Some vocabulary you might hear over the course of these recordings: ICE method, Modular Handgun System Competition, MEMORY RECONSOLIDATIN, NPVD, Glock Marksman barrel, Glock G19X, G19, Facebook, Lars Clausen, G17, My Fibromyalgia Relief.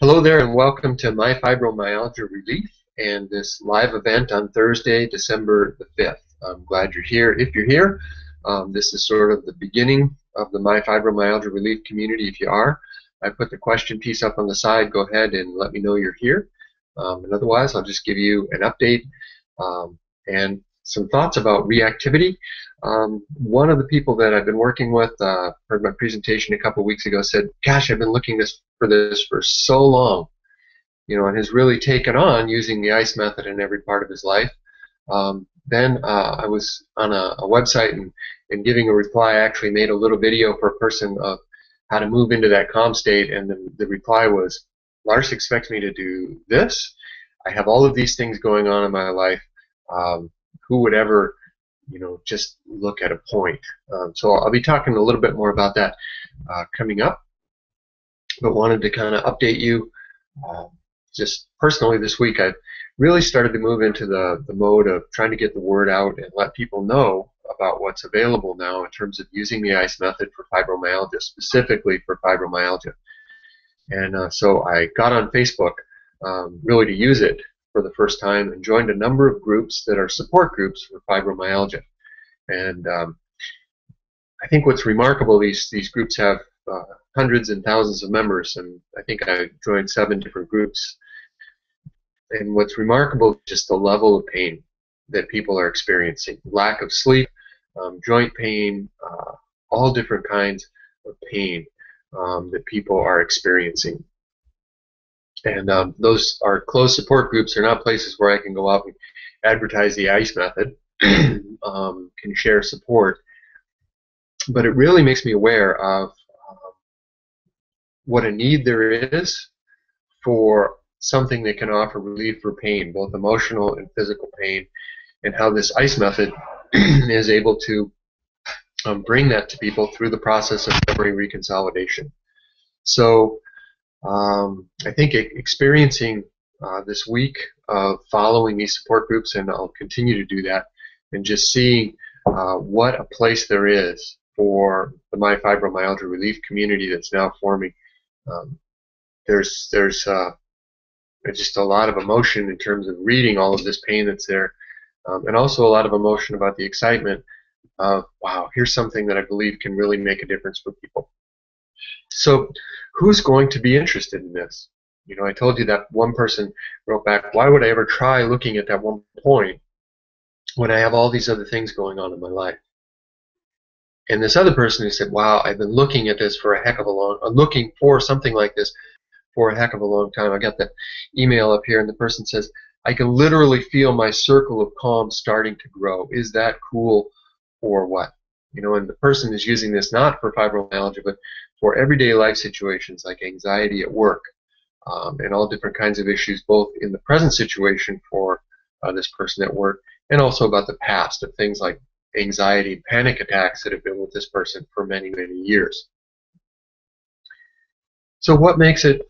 Hello there and welcome to My Fibromyalgia Relief and this live event on Thursday, December the 5th. I'm glad you're here. If you're here, this is sort of the beginning of the My Fibromyalgia Relief community. If you are, I put the question piece up on the side. Go ahead and let me know you're here. And otherwise, I'll just give you an update and some thoughts about reactivity. One of the people that I've been working with heard my presentation a couple weeks ago, said, gosh, I've been looking for this for so long, and has really taken on using the ICE method in every part of his life. Then I was on a website and giving a reply. I actually made a little video for a person of how to move into that calm state, and the reply was, Lars expects me to do this. I have all of these things going on in my life. Who would ever, just look at a point? So I'll be talking a little bit more about that coming up. But wanted to kind of update you. Just personally this week, I've really started to move into the mode of trying to get the word out and let people know about what's available now in terms of using the ICE method for fibromyalgia, specifically for fibromyalgia. And so I got on Facebook really to use it for the first time and joined a number of groups that are support groups for fibromyalgia. And I think what's remarkable, these groups have hundreds and thousands of members, and I think I joined 7 different groups. And what's remarkable is just the level of pain that people are experiencing. Lack of sleep, joint pain, all different kinds of pain that people are experiencing. And those are closed support groups. They're not places where I can go out and advertise the ICE method, can share support. But it really makes me aware of what a need there is for something that can offer relief for pain, both emotional and physical pain, and how this ICE method is able to bring that to people through the process of memory reconsolidation. So I think experiencing this week of following these support groups, and I'll continue to do that, and just seeing what a place there is for the My Fibromyalgia Relief community that's now forming. There's just a lot of emotion in terms of reading all of this pain that's there, and also a lot of emotion about the excitement of, wow, here's something that I believe can really make a difference for people. So who's going to be interested in this? I told you that one person wrote back, why would I ever try looking at that one point when I have all these other things going on in my life? And this other person who said, wow, I've been looking at this for a heck of a long time, looking for something like this for a heck of a long time. I got the email up here, and the person says, I can literally feel my circle of calm starting to grow. Is that cool or what? And the person is using this not for fibromyalgia, but for everyday life situations like anxiety at work, and all different kinds of issues, both in the present situation for this person at work, and also about the past of things like anxiety and panic attacks that have been with this person for many, many years. So what makes it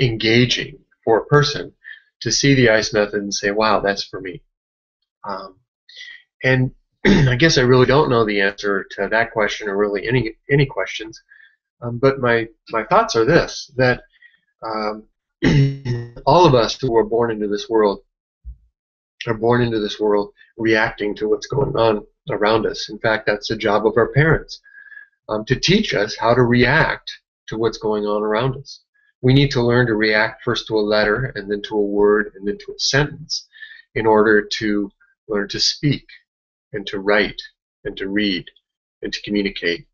engaging for a person to see the ICE method and say, wow, that's for me? And I guess I really don't know the answer to that question, or really any questions, but my thoughts are this, that all of us who are born into this world are born into this world reacting to what's going on around us. In fact, that's the job of our parents, to teach us how to react to what's going on around us. We need to learn to react first to a letter, and then to a word, and then to a sentence, in order to learn to speak, and to write, and to read, and to communicate.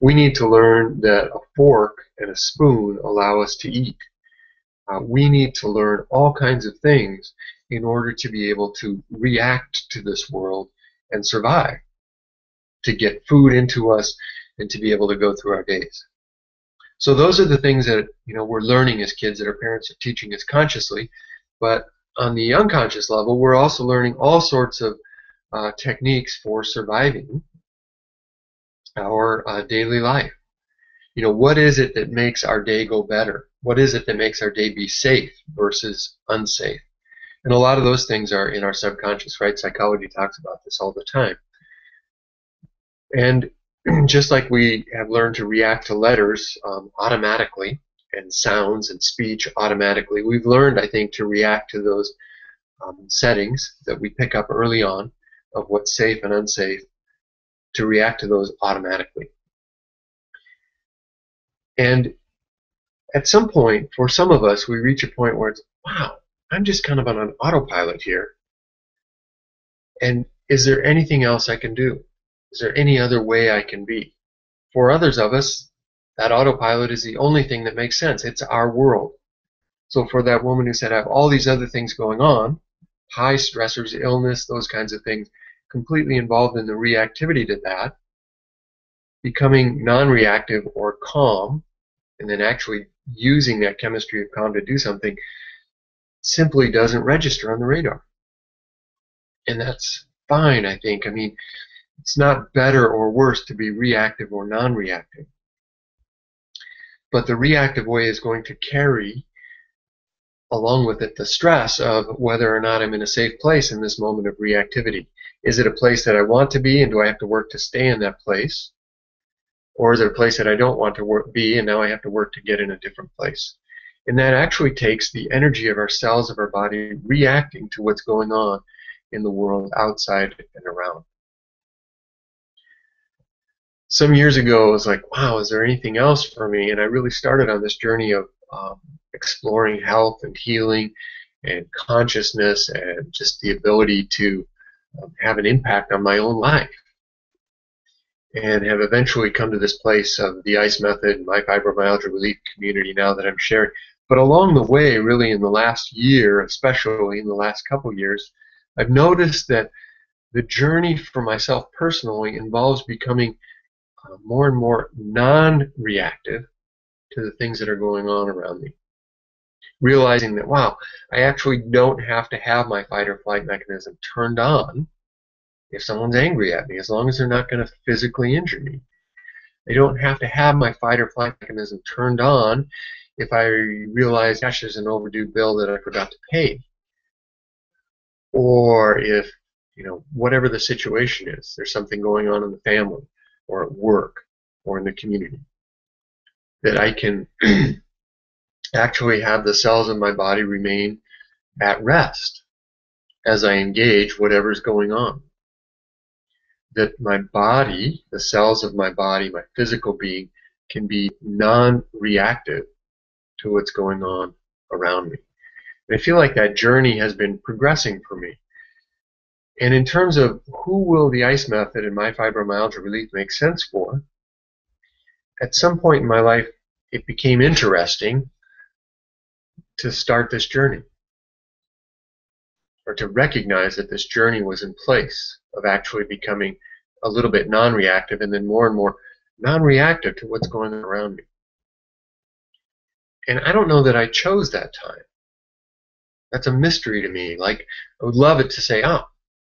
We need to learn that a fork and a spoon allow us to eat. We need to learn all kinds of things in order to be able to react to this world and survive, to get food into us, and to be able to go through our days. So those are the things that we're learning as kids, that our parents are teaching us consciously. But on the unconscious level, we're also learning all sorts of techniques for surviving our daily life. What is it that makes our day go better? What is it that makes our day be safe versus unsafe? And a lot of those things are in our subconscious, right? Psychology talks about this all the time. And just like we have learned to react to letters automatically, and sounds and speech automatically, we've learned, I think, to react to those settings that we pick up early on of what's safe and unsafe, to react to those automatically. And at some point, for some of us, we reach a point where it's, wow, I'm just kind of on an autopilot here. And is there anything else I can do? Is there any other way I can be? For others of us, that autopilot is the only thing that makes sense. It's our world. So for that woman who said, I have all these other things going on, high stressors, illness, those kinds of things, completely involved in the reactivity to that, becoming non-reactive or calm, and then actually using that chemistry of calm to do something, simply doesn't register on the radar. And that's fine, I think. I mean, it's not better or worse to be reactive or non-reactive. But the reactive way is going to carry along with it the stress of whether or not I'm in a safe place in this moment of reactivity. Is it a place that I want to be, and do I have to work to stay in that place? Or is it a place that I don't want to be, and now I have to work to get in a different place? And that actually takes the energy of our cells, of our body, reacting to what's going on in the world outside and around. Some years ago, I was like, wow, is there anything else for me? And I really started on this journey of exploring health and healing and consciousness and just the ability to have an impact on my own life, and have eventually come to this place of the ICE method, My Fibromyalgia Relief community now that I'm sharing. But along the way, really in the last year, especially in the last couple years, I've noticed that the journey for myself personally involves becoming more and more non-reactive to the things that are going on around me. Realizing that, wow, I actually don't have to have my fight or flight mechanism turned on if someone's angry at me, as long as they're not going to physically injure me. I don't have to have my fight or flight mechanism turned on if I realize, gosh, there's an overdue bill that I forgot to pay. Or if, you know, whatever the situation is, there's something going on in the family, or at work, or in the community, that I can actually have the cells in my body remain at rest as I engage whatever's going on. That my body, the cells of my body, my physical being, can be non-reactive to what's going on around me. And I feel like that journey has been progressing for me. And in terms of who will the ICE method and My Fibromyalgia Relief make sense for, at some point in my life it became interesting to start this journey, or to recognize that this journey was in place of actually becoming a little bit non-reactive, and then more and more non-reactive to what's going on around me. And I don't know that I chose that time. That's a mystery to me. Like, I would love it to say, oh,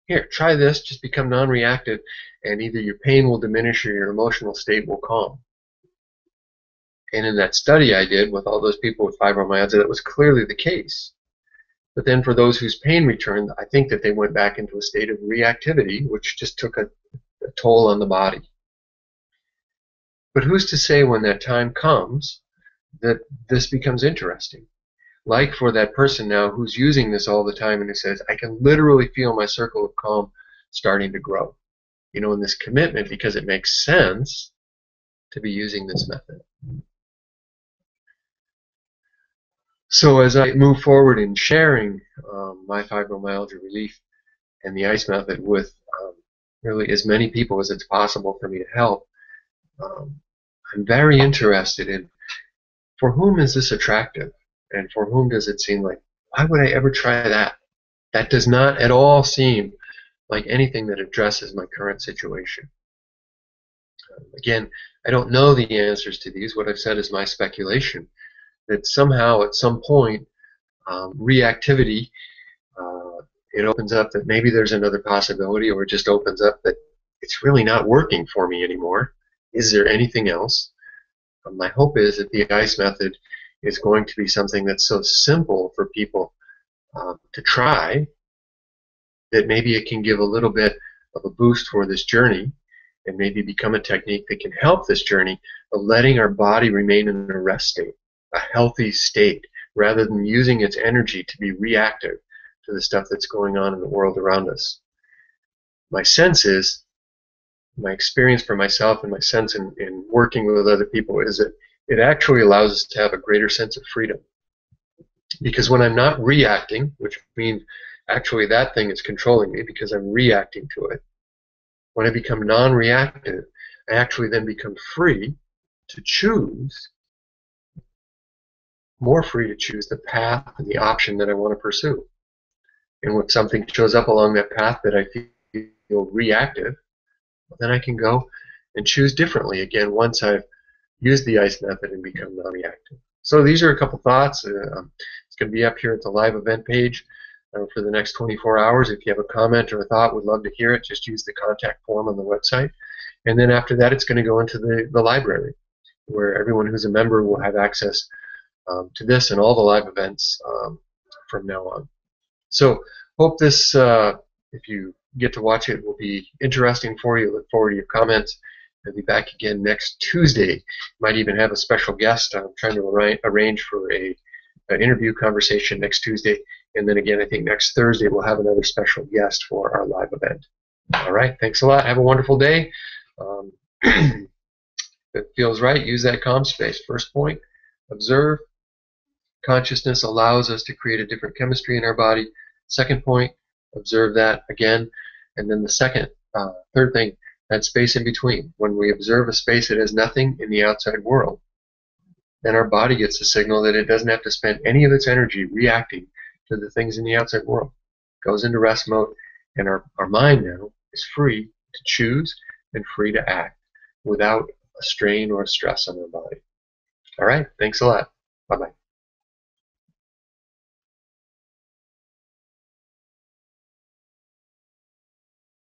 here, try this, just become non-reactive, and either your pain will diminish or your emotional state will calm. And in that study I did with all those people with fibromyalgia, that was clearly the case. But then for those whose pain returned, I think that they went back into a state of reactivity, which just took a toll on the body. But who's to say when that time comes that this becomes interesting? Like for that person now who's using this all the time and who says, I can literally feel my circle of calm starting to grow. You know, in this commitment, because it makes sense to be using this method. So as I move forward in sharing My Fibromyalgia Relief and the ICE method with really as many people as it's possible for me to help, I'm very interested in, for whom is this attractive? And for whom does it seem like, why would I ever try that? That does not at all seem like anything that addresses my current situation. Again, I don't know the answers to these. What I've said is my speculation, that somehow at some point, reactivity, it opens up that maybe there's another possibility, or it just opens up that it's really not working for me anymore. Is there anything else? My hope is that the ICE method is going to be something that's so simple for people to try that maybe it can give a little bit of a boost for this journey, and maybe become a technique that can help this journey of letting our body remain in a rest state, a healthy state, rather than using its energy to be reactive to the stuff that's going on in the world around us. My sense is, my experience for myself and my sense in working with other people is that it actually allows us to have a greater sense of freedom. Because when I'm not reacting, which means actually that thing is controlling me because I'm reacting to it, when I become non-reactive, I actually then become free to choose, more free to choose the path and the option that I want to pursue. And when something shows up along that path that I feel reactive, then I can go and choose differently again once I've used the ICE method and become non-reactive. So these are a couple thoughts. It's going to be up here at the live event page for the next 24 hours. If you have a comment or a thought, we'd love to hear it. Just use the contact form on the website. And then after that, it's going to go into the library, where everyone who's a member will have access to this and all the live events from now on. So hope this, if you get to watch it, will be interesting for you. Look forward to your comments. I'll be back again next Tuesday. Might even have a special guest. I'm trying to arrange for an interview conversation next Tuesday. And then again, I think next Thursday we'll have another special guest for our live event. All right, thanks a lot. Have a wonderful day. If it feels right, use that calm space. First point, observe. Consciousness allows us to create a different chemistry in our body. Second point, observe that again. And then the third thing, that space in between. When we observe a space that has nothing in the outside world, then our body gets a signal that it doesn't have to spend any of its energy reacting to the things in the outside world. It goes into rest mode, and our mind now is free to choose and free to act without a strain or a stress on our body. All right, thanks a lot. Bye-bye.